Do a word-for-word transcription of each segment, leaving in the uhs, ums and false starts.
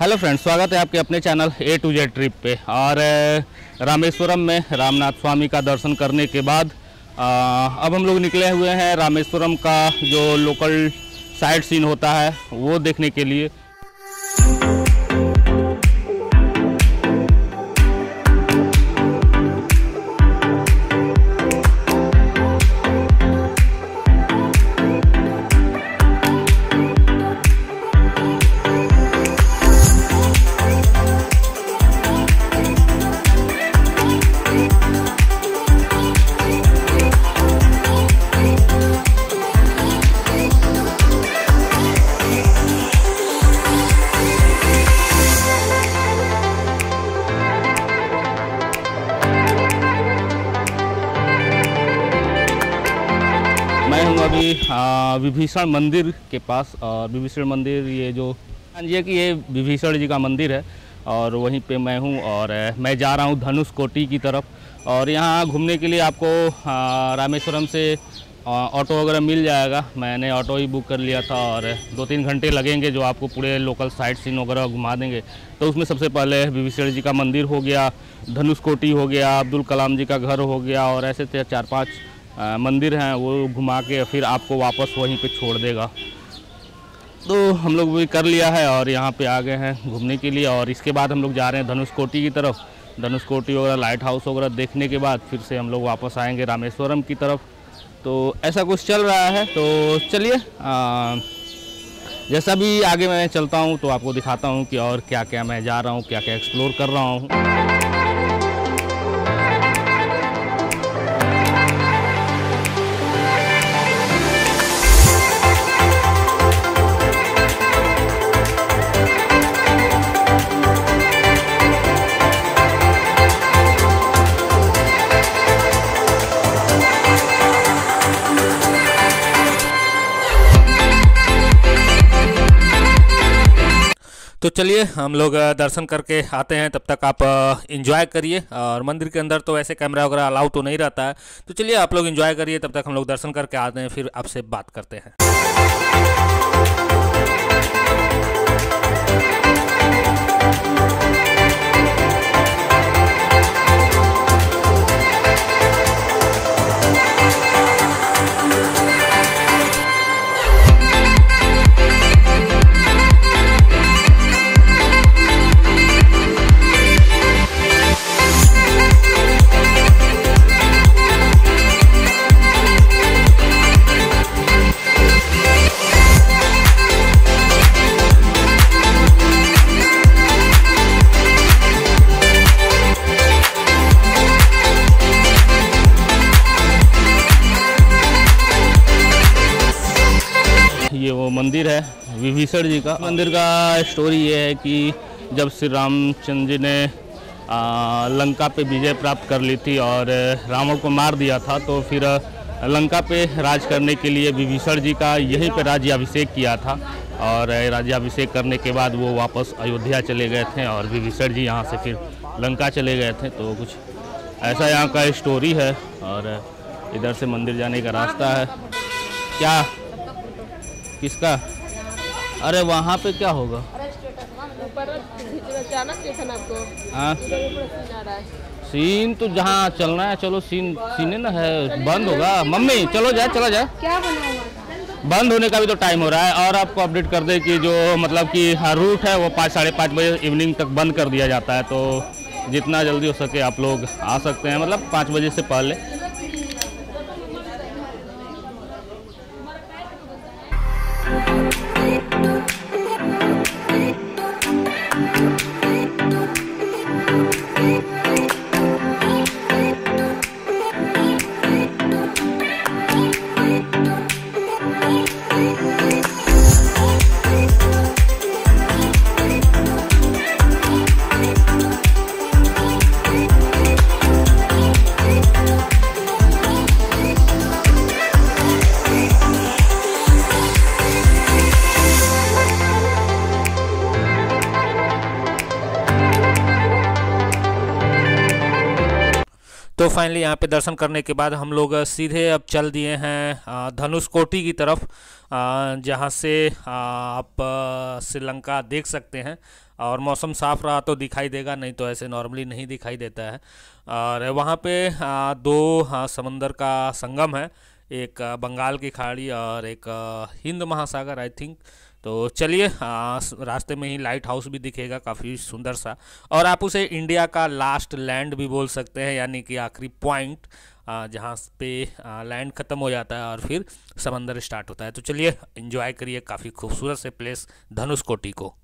Hello friends, स्वागत है आपके अपने channel A to Z trip पे। और रामेश्वरम में रामनाथ स्वामी का दर्शन करने के बाद आ, अब हम लोग निकले हुए हैं रामेश्वरम का जो लोकल साइट सीन होता है वो देखने के लिए। विभीषण मंदिर के पास, और विभीषण मंदिर ये जो समझिए कि ये विभीषण जी का मंदिर है और वहीं पे मैं हूँ और मैं जा रहा हूँ धनुषकोटी की तरफ। और यहाँ घूमने के लिए आपको रामेश्वरम से ऑटो वगैरह मिल जाएगा। मैंने ऑटो ही बुक कर लिया था और दो तीन घंटे लगेंगे जो आपको पूरे लोकल साइट सीन वगैरह घुमा देंगे। तो उसमें सबसे पहले विभीषण जी का मंदिर हो गया, धनुषकोटी हो गया, अब्दुल कलाम जी का घर हो गया और ऐसे चार पाँच मंदिर हैं वो घुमा के फिर आपको वापस वहीं पे छोड़ देगा। तो हम लोग भी कर लिया है और यहाँ पे आ गए हैं घूमने के लिए। और इसके बाद हम लोग जा रहे हैं धनुषकोटी की तरफ। धनुषकोटी वगैरह लाइट हाउस वगैरह देखने के बाद फिर से हम लोग वापस आएंगे रामेश्वरम की तरफ। तो ऐसा कुछ चल रहा है। तो चलिए जैसा भी आगे मैं चलता हूँ तो आपको दिखाता हूँ कि और क्या क्या मैं जा रहा हूँ, क्या क्या एक्सप्लोर कर रहा हूँ। तो चलिए हम लोग दर्शन करके आते हैं, तब तक आप एंजॉय करिए। और मंदिर के अंदर तो वैसे कैमरा वगैरह अलाउ तो नहीं रहता है। तो चलिए आप लोग एंजॉय करिए, तब तक हम लोग दर्शन करके आते हैं, फिर आपसे बात करते हैं। ये वो मंदिर है विभीषण जी का। मंदिर का स्टोरी ये है कि जब श्री रामचंद्र जी ने आ, लंका पे विजय प्राप्त कर ली थी और रावण को मार दिया था, तो फिर लंका पे राज करने के लिए विभीषण जी का यहीं पे राज्याभिषेक किया था। और राज्याभिषेक करने के बाद वो वापस अयोध्या चले गए थे और विभीषण जी यहाँ से फिर लंका चले गए थे। तो कुछ ऐसा यहाँ का स्टोरी है। और इधर से मंदिर जाने का रास्ता है। क्या किसका? अरे वहाँ पे क्या होगा? हाँ, सीन तो जहाँ चलना है। चलो सीन सीने ना है, बंद होगा। मम्मी चलो जाए, चला जाए। क्या बंद होने का भी तो टाइम हो रहा है। और आपको अपडेट कर दे कि जो मतलब कि हर रूट है वो पाँच साढ़े पाँच बजे इवनिंग तक बंद कर दिया जाता है। तो जितना जल्दी हो सके आप लोग आ सकते हैं, मतलब पाँच बजे से पहले। तो फाइनली यहाँ पे दर्शन करने के बाद हम लोग सीधे अब चल दिए हैं धनुषकोटी की तरफ, जहाँ से आप श्रीलंका देख सकते हैं। और मौसम साफ़ रहा तो दिखाई देगा, नहीं तो ऐसे नॉर्मली नहीं दिखाई देता है। और वहाँ पे दो समंदर का संगम है, एक बंगाल की खाड़ी और एक हिंद महासागर आई थिंक। तो चलिए, रास्ते में ही लाइट हाउस भी दिखेगा काफ़ी सुंदर सा, और आप उसे इंडिया का लास्ट लैंड भी बोल सकते हैं, यानी कि आखिरी पॉइंट जहाँ पे लैंड ख़त्म हो जाता है और फिर समंदर स्टार्ट होता है। तो चलिए एंजॉय करिए काफ़ी खूबसूरत से प्लेस धनुषकोडी को।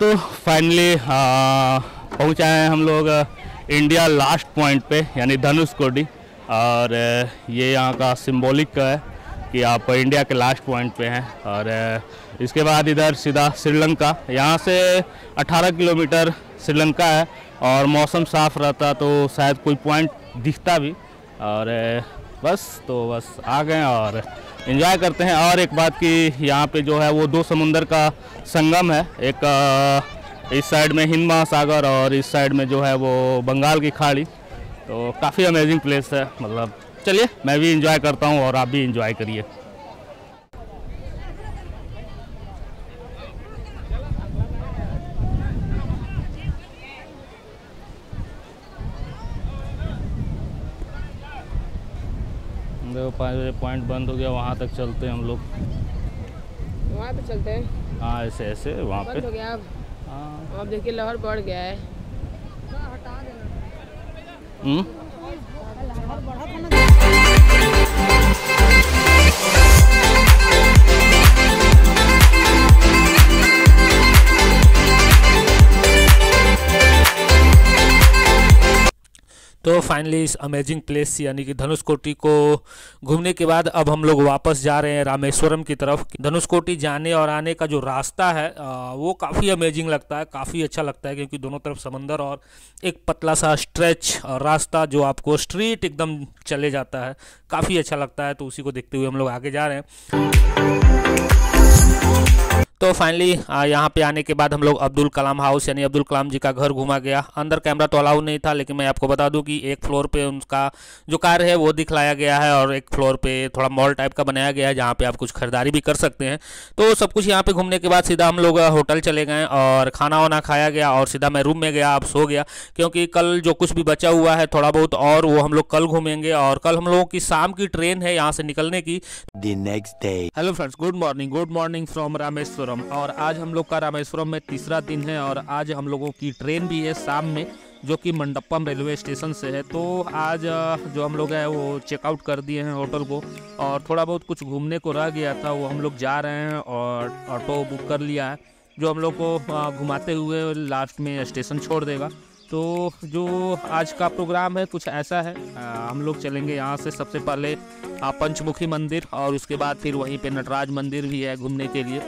तो फाइनली पहुँचा है हम लोग इंडिया लास्ट पॉइंट पे, यानी धनुषकोडी, और ये यहाँ का सिंबॉलिक है कि आप इंडिया के लास्ट पॉइंट पे हैं। और इसके बाद इधर सीधा श्रीलंका, यहाँ से अठारह किलोमीटर श्रीलंका है, और मौसम साफ़ रहता तो शायद कोई पॉइंट दिखता भी। और बस तो बस आ गए और एंजॉय करते हैं। और एक बात कि यहाँ पे जो है वो दो समुंदर का संगम है, एक इस साइड में हिंद महासागर और इस साइड में जो है वो बंगाल की खाड़ी। तो काफ़ी अमेजिंग प्लेस है, मतलब चलिए मैं भी एंजॉय करता हूँ और आप भी एंजॉय करिए। पाँच बजे पॉइंट बंद हो गया, वहाँ तक चलते हैं हम लोग, वहाँ पे चलते हैं। हाँ ऐसे ऐसे वहाँ पे बंद हो गया अब। हाँ अब देखिए लहर बढ़ गया है। तो फाइनली इस अमेजिंग प्लेस यानी कि धनुषकोडी को घूमने के बाद अब हम लोग वापस जा रहे हैं रामेश्वरम की तरफ। धनुषकोडी जाने और आने का जो रास्ता है वो काफ़ी अमेजिंग लगता है, काफ़ी अच्छा लगता है, क्योंकि दोनों तरफ समंदर और एक पतला सा स्ट्रेच रास्ता जो आपको स्ट्रीट एकदम चले जाता है, काफ़ी अच्छा लगता है। तो उसी को देखते हुए हम लोग आगे जा रहे हैं। तो फाइनली यहाँ पे आने के बाद हम लोग अब्दुल कलाम हाउस यानी अब्दुल कलाम जी का घर घूमा गया। अंदर कैमरा तो अलाउ नहीं था, लेकिन मैं आपको बता दूं कि एक फ्लोर पे उनका जो कार्य है वो दिखलाया गया है, और एक फ्लोर पे थोड़ा मॉल टाइप का बनाया गया है जहाँ पे आप कुछ खरीदारी भी कर सकते हैं। तो सब कुछ यहाँ पर घूमने के बाद सीधा हम लोग होटल चले गए और खाना वाना खाया गया, और सीधा मैं रूम में गया, अब सो गया, क्योंकि कल जो कुछ भी बचा हुआ है थोड़ा बहुत और वो हम लोग कल घूमेंगे, और कल हम लोगों की शाम की ट्रेन है यहाँ से निकलने की। Hello friends, good morning, good morning from Rameshwar. और आज हम लोग का रामेश्वरम में तीसरा दिन है, और आज हम लोगों की ट्रेन भी है शाम में, जो कि मंडपम रेलवे स्टेशन से है। तो आज जो हम लोग है वो चेकआउट कर दिए हैं होटल को, और थोड़ा बहुत कुछ घूमने को रह गया था वो हम लोग जा रहे हैं, और ऑटो बुक कर लिया है जो हम लोग को घुमाते हुए लास्ट में स्टेशन छोड़ देगा। तो जो आज का प्रोग्राम है कुछ ऐसा है, आ, हम लोग चलेंगे यहाँ से सबसे पहले पंचमुखी मंदिर, और उसके बाद फिर वहीं पर नटराज मंदिर भी है घूमने के लिए,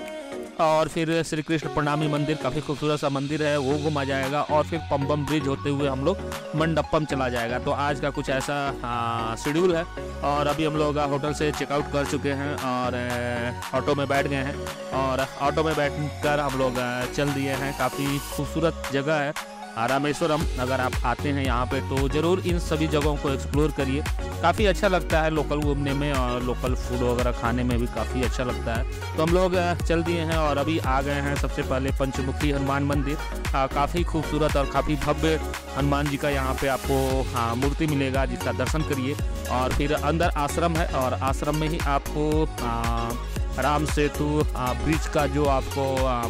और फिर श्री कृष्ण प्रणामी मंदिर, काफ़ी खूबसूरत सा मंदिर है, वो घुमा जाएगा, और फिर पम्बन ब्रिज होते हुए हम लोग मंडपम चला जाएगा। तो आज का कुछ ऐसा शेड्यूल है। और अभी हम लोग होटल से चेकआउट कर चुके हैं और ऑटो में बैठ गए हैं, और ऑटो में बैठ कर हम लोग चल दिए हैं। काफ़ी खूबसूरत जगह है रामेश्वरम, अगर आप आते हैं यहाँ पे तो ज़रूर इन सभी जगहों को एक्सप्लोर करिए, काफ़ी अच्छा लगता है लोकल घूमने में, और लोकल फूड वगैरह खाने में भी काफ़ी अच्छा लगता है। तो हम लोग चल दिए हैं और अभी आ गए हैं सबसे पहले पंचमुखी हनुमान मंदिर। काफ़ी खूबसूरत और काफ़ी भव्य हनुमान जी का यहाँ पे आपको हाँ मूर्ति मिलेगा, जिसका दर्शन करिए। और फिर अंदर आश्रम है, और आश्रम में ही आपको आ, राम सेतु ब्रिज का जो आपको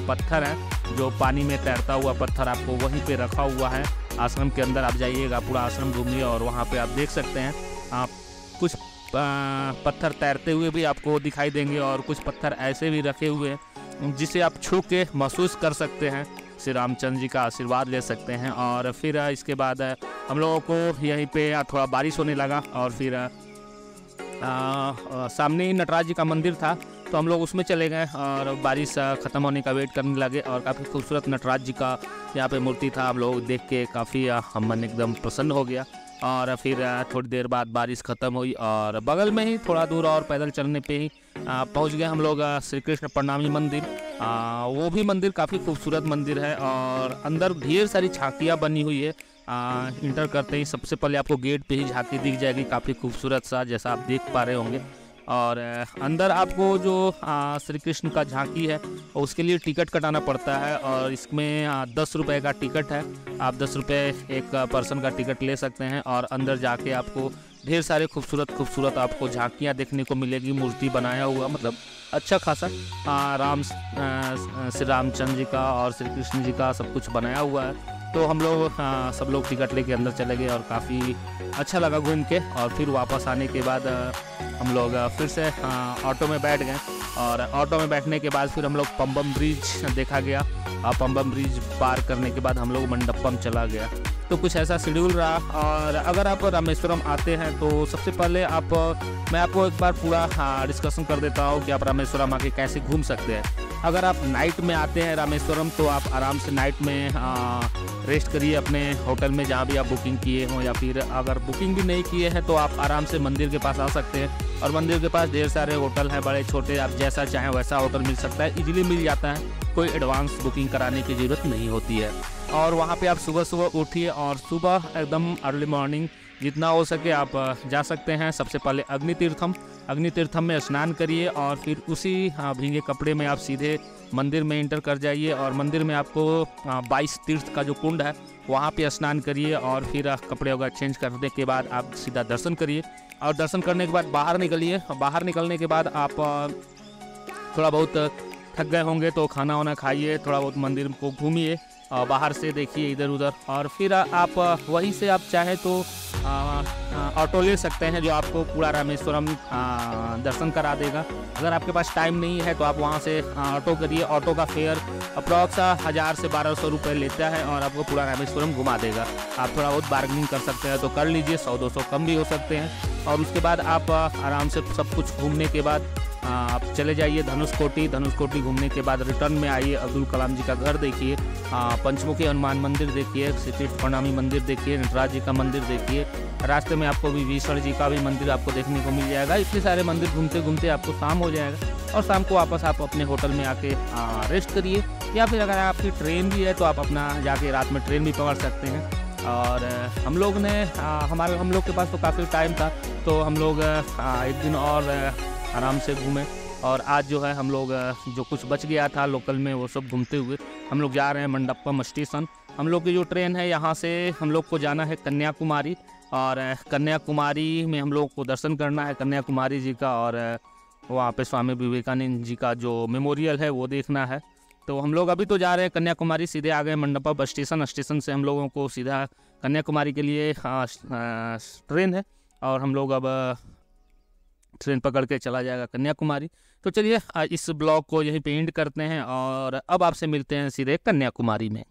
पत्थर है, जो पानी में तैरता हुआ पत्थर, आपको वहीं पे रखा हुआ है आश्रम के अंदर। आप जाइएगा, पूरा आश्रम घूमिए, और वहाँ पे आप देख सकते हैं आप कुछ पत्थर तैरते हुए भी आपको दिखाई देंगे और कुछ पत्थर ऐसे भी रखे हुए हैं जिसे आप छू के महसूस कर सकते हैं, श्री रामचंद्र जी का आशीर्वाद ले सकते हैं। और फिर इसके बाद हम लोगों को यहीं पे थोड़ा बारिश होने लगा और फिर आ, आ, सामने ही नटराज जी का मंदिर था तो हम लोग उसमें चले गए और बारिश ख़त्म होने का वेट करने लगे। और काफ़ी खूबसूरत नटराज जी का यहाँ पे मूर्ति था, हम लोग देख के काफ़ी मन एकदम प्रसन्न हो गया। और फिर थोड़ी देर बाद बारिश ख़त्म हुई और बगल में ही थोड़ा दूर और पैदल चलने पे ही पहुँच गए हम लोग श्री कृष्ण प्रणामी मंदिर। आ, वो भी मंदिर काफ़ी खूबसूरत मंदिर है और अंदर ढेर सारी झांकियाँ बनी हुई है। आ, इंटर करते ही सबसे पहले आपको गेट पे ही झांकी दिख जाएगी, काफ़ी खूबसूरत सा, जैसा आप देख पा रहे होंगे। और अंदर आपको जो श्री कृष्ण का झांकी है उसके लिए टिकट कटाना पड़ता है और इसमें आ, दस रुपये का टिकट है। आप दस रुपये एक पर्सन का टिकट ले सकते हैं और अंदर जाके आपको ढेर सारे खूबसूरत खूबसूरत आपको झांकियाँ देखने को मिलेगी, मूर्ति बनाया हुआ, मतलब अच्छा खासा आ, राम श्री रामचंद्र जी का और श्री कृष्ण जी का सब कुछ बनाया हुआ है। तो हम लोग सब लोग टिकट लेके अंदर चले गए और काफ़ी अच्छा लगा घूम के। और फिर वापस आने के बाद हम लोग फिर से ऑटो में बैठ गए और ऑटो में बैठने के बाद फिर हम लोग पम्बन ब्रिज देखा गया। पम्बन ब्रिज पार करने के बाद हम लोग मंडपम चला गया। तो कुछ ऐसा शेड्यूल रहा। और अगर आप रामेश्वरम आते हैं तो सबसे पहले आप मैं आपको एक बार पूरा डिस्कशन कर देता हूँ कि आप रामेश्वरम आके कैसे घूम सकते हैं। अगर आप नाइट में आते हैं रामेश्वरम तो आप आराम से नाइट में आ, रेस्ट करिए अपने होटल में जहाँ भी आप बुकिंग किए हों, या फिर अगर बुकिंग भी नहीं किए हैं तो आप आराम से मंदिर के पास आ सकते हैं। और मंदिर के पास ढेर सारे होटल हैं, बड़े छोटे, आप जैसा चाहें वैसा होटल मिल सकता है, इजीली मिल जाता है, कोई एडवांस बुकिंग कराने की ज़रूरत नहीं होती है। और वहाँ पे आप सुबह सुबह उठिए और सुबह एकदम अर्ली मॉर्निंग जितना हो सके आप जा सकते हैं। सबसे पहले अग्नि तीर्थम अग्नि तीर्थम में स्नान करिए और फिर उसी हाँ भींगे कपड़े में आप सीधे मंदिर में इंटर कर जाइए। और मंदिर में आपको बाईस तीर्थ का जो कुंड है वहाँ पे स्नान करिए और फिर कपड़े वगैरह चेंज करने के बाद आप सीधा दर्शन करिए। और दर्शन करने के बाद बाहर निकलिए। बाहर निकलने के बाद आप थोड़ा बहुत थक गए होंगे तो खाना वाना खाइए, थोड़ा बहुत मंदिर को घूमिए, बाहर से देखिए इधर उधर। और फिर आप वहीं से आप चाहे तो ऑटो ले सकते हैं जो आपको पूरा रामेश्वरम दर्शन करा देगा। अगर आपके पास टाइम नहीं है तो आप वहां से ऑटो करिए। ऑटो का फेयर अप्रॉक्स हज़ार से बारह सौ रुपये लेता है और आपको पूरा रामेश्वरम घुमा देगा। आप थोड़ा बहुत बार्गेनिंग कर सकते हैं तो कर लीजिए, सौ दो सौ कम भी हो सकते हैं। और उसके बाद आप आराम से सब कुछ घूमने के बाद आप चले जाइए धनुषकोटी। धनुषकोटी घूमने के बाद रिटर्न में आइए, अब्दुल कलाम जी का घर देखिए, पंचमुखी हनुमान मंदिर देखिए, श्री कृष्ण प्रणामी मंदिर देखिए, नटराज जी का मंदिर देखिए। रास्ते में आपको विभीषण जी का भी मंदिर आपको देखने को मिल जाएगा। इतने सारे मंदिर घूमते घूमते आपको शाम हो जाएगा और शाम को वापस आप अपने होटल में आके आ, रेस्ट करिए। या फिर अगर आपकी ट्रेन भी है तो आप अपना जाके रात में ट्रेन भी पकड़ सकते हैं। और हम लोग ने हमारे हम लोग के पास तो काफ़ी टाइम था तो हम लोग एक दिन और आराम से घूमें। और आज जो है हम लोग जो कुछ बच गया था लोकल में वो सब घूमते हुए हम लोग जा रहे हैं मंडपम स्टेशन। हम लोग की जो ट्रेन है यहाँ से हम लोग को जाना है कन्याकुमारी और कन्याकुमारी में हम लोग को दर्शन करना है कन्याकुमारी जी का और वहाँ पे स्वामी विवेकानंद जी का जो मेमोरियल है वो देखना है। तो हम लोग अभी तो जा रहे हैं कन्याकुमारी, सीधे आ गए मंडपम स्टेशन। स्टेशन से हम लोगों को सीधा कन्याकुमारी के लिए ट्रेन है और हम लोग अब ट्रेन पकड़ के चला जाएगा कन्याकुमारी। तो चलिए इस ब्लॉग को यहीं पे एंड करते हैं और अब आपसे मिलते हैं सीधे कन्याकुमारी में।